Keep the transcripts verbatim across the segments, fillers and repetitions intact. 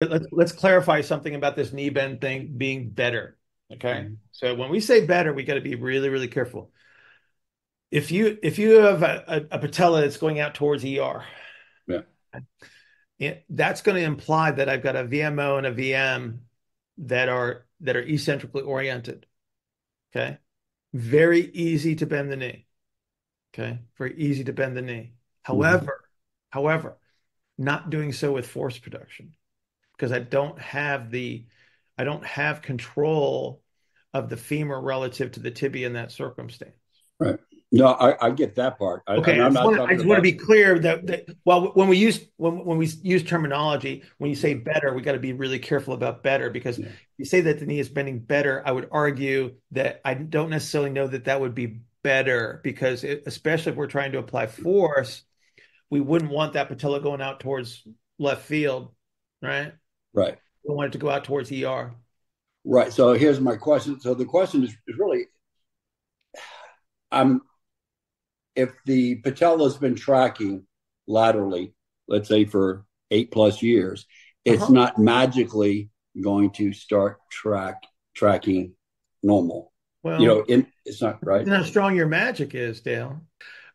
Let's, let's clarify something about this knee bend thing being better, okay? Mm-hmm. So when we say better, we got to be really, really careful. If you if you have a, a, a patella that's going out towards E R, yeah, it, that's going to imply that I've got a V M O and a V M that are that are eccentrically oriented, okay? Very easy to bend the knee, okay? Very easy to bend the knee. However, mm-hmm. however, not doing so with force production, because I don't have the, I don't have control of the femur relative to the tibia in that circumstance. Right. No, I, I get that part. I, okay. I'm not I just, want, I just want to be clear that, that well, when we use when when we use terminology, when you say better, we got to be really careful about better, because yeah. if you say that the knee is bending better, I would argue that I don't necessarily know that that would be better, because it, especially if we're trying to apply force, we wouldn't want that patella going out towards left field, right? Right. We want it to go out towards E R. Right. So here's my question. So the question is, is really, I'm, if the patella has been tracking laterally, let's say for eight plus years, it's uh-huh. not magically going to start track tracking normal. Well, you know, in, it's not right. How strong your magic is, Dale.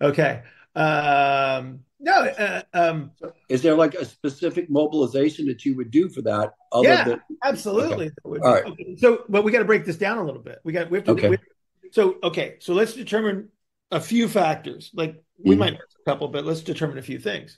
Okay. Um, No, uh, um, is there like a specific mobilization that you would do for that? Other yeah, than... absolutely. Okay. Would, All right. Okay. So, but we got to break this down a little bit. We got we have to. Okay. We, so, okay, so let's determine a few factors. Like we mm-hmm. might miss a couple, but let's determine a few things.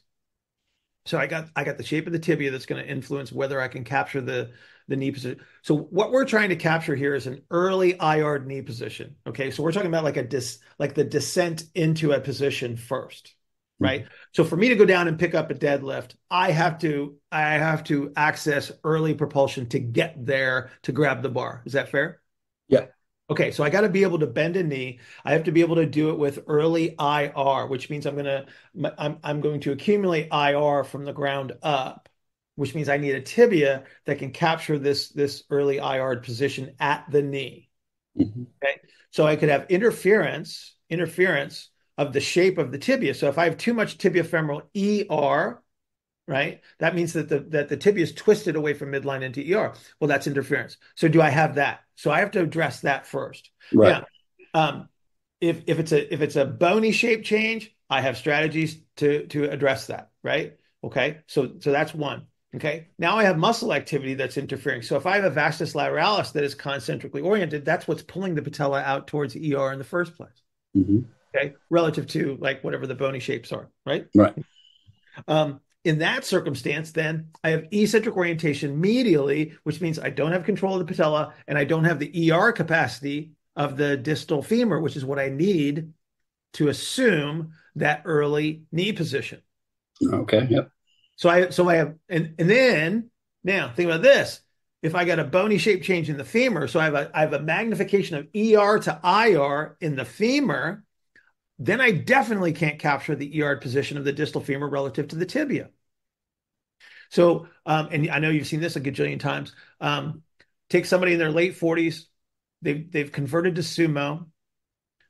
So, I got I got the shape of the tibia that's going to influence whether I can capture the the knee position. So, what we're trying to capture here is an early I R knee position. Okay, so we're talking about like a dis like the descent into a position first. Right. So for me to go down and pick up a deadlift, I have to I have to access early propulsion to get there to grab the bar. Is that fair? Yeah. Okay. So I got to be able to bend a knee. I have to be able to do it with early I R, which means I'm gonna I'm I'm going to accumulate I R from the ground up, which means I need a tibia that can capture this this early I R position at the knee. Mm-hmm. Okay. So I could have interference, interference. of the shape of the tibia. So if I have too much tibiofemoral E R, right, that means that the that the tibia is twisted away from midline into E R. Well, that's interference. So do I have that? So I have to address that first. Right. Now, um, if if it's a if it's a bony shape change, I have strategies to to address that. Right. Okay. So so that's one. Okay. Now I have muscle activity that's interfering. So if I have a vastus lateralis that is concentrically oriented, that's what's pulling the patella out towards E R in the first place. Mm-hmm. Okay, relative to like whatever the bony shapes are, right? Right. Um, in that circumstance, then I have eccentric orientation medially, which means I don't have control of the patella and I don't have the E R capacity of the distal femur, which is what I need to assume that early knee position. Okay. Yep. So I so I have and and then now think about this. If I got a bony shape change in the femur, so I have a I have a magnification of E R to I R in the femur. Then I definitely can't capture the E R position of the distal femur relative to the tibia. So, um, and I know you've seen this a gajillion times. Um, take somebody in their late forties. They've, they've converted to sumo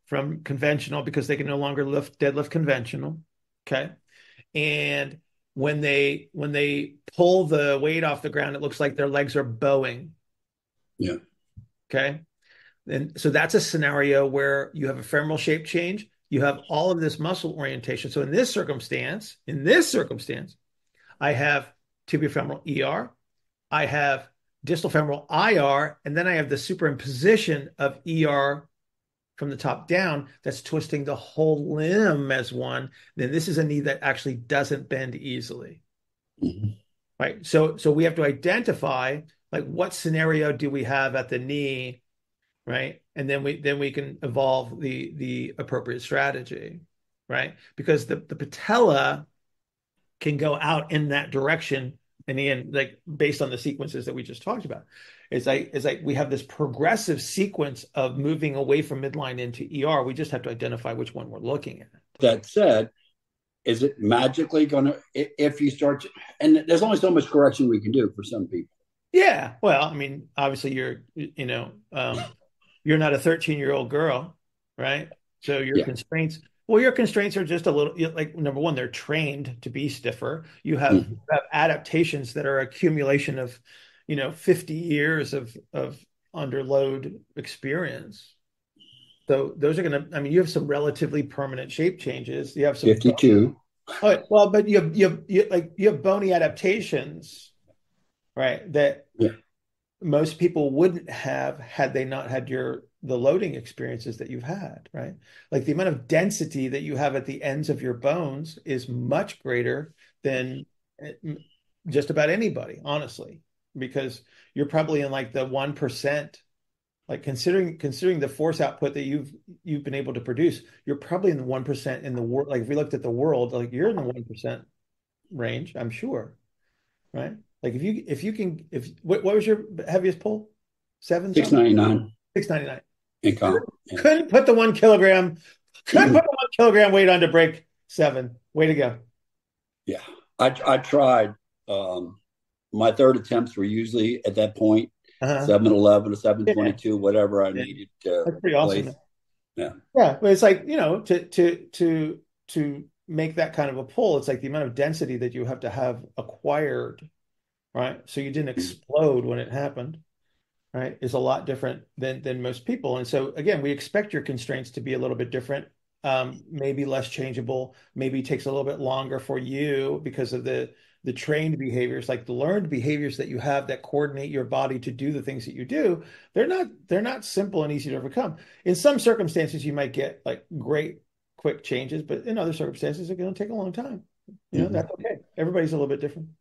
from conventional because they can no longer lift deadlift conventional. Okay. And when they, when they pull the weight off the ground, it looks like their legs are bowing. Yeah. Okay. And so that's a scenario where you have a femoral shape change. You have all of this muscle orientation. So in this circumstance, in this circumstance, I have tibiofemoral E R, I have distal femoral I R, and then I have the superimposition of E R from the top down that's twisting the whole limb as one. Then this is a knee that actually doesn't bend easily. Mm-hmm. Right? So, so we have to identify like what scenario do we have at the knee, right? And then we then we can evolve the the appropriate strategy, right? Because the, the patella can go out in that direction, and again, like based on the sequences that we just talked about, is like is like we have this progressive sequence of moving away from midline into E R. We just have to identify which one we're looking at. That said, is it magically going to if you start to, and there's only so much correction we can do for some people. Yeah, well, I mean, obviously you're you know. Um, You're not a thirteen-year-old girl, right? So your yeah. constraints, Well, your constraints are just a little, like, number one, they're trained to be stiffer. You have, mm-hmm. you have adaptations that are accumulation of, you know, fifty years of, of under load experience. So those are going to, I mean, you have some relatively permanent shape changes. You have some fifty-two. Oh, well, but you have, you have, you, like, you have bony adaptations, right? That yeah. most people wouldn't have had they not had your, the loading experiences that you've had, right? Like the amount of density that you have at the ends of your bones is much greater than just about anybody, honestly, because you're probably in like the one percent, like considering, considering the force output that you've, you've been able to produce, you're probably in the one percent in the world. Like if we looked at the world, like you're in the one percent range, I'm sure. Right. Like if you, if you can, if, what, what was your heaviest pull? Seven? six ninety-nine. six ninety-nine. Couldn't, yeah. couldn't put the one kilogram, couldn't put the one kilogram weight on to break seven. Way to go. Yeah. I I tried. Um, my third attempts were usually at that point, uh-huh. seven eleven or seven twenty-two, yeah. whatever I yeah. needed to That's pretty replace. Awesome. Yeah. Yeah. But it's like, you know, to, to, to, to make that kind of a pull, it's like the amount of density that you have to have acquired, right? So you didn't explode when it happened. Right, is a lot different than than most people. And so, again, we expect your constraints to be a little bit different, um, maybe less changeable, maybe takes a little bit longer for you because of the, the trained behaviors, like the learned behaviors that you have that coordinate your body to do the things that you do. They're not they're not simple and easy to overcome. In some circumstances, you might get like great, quick changes, but in other circumstances, it's going to take a long time. You know, mm-hmm. that's okay. Everybody's a little bit different.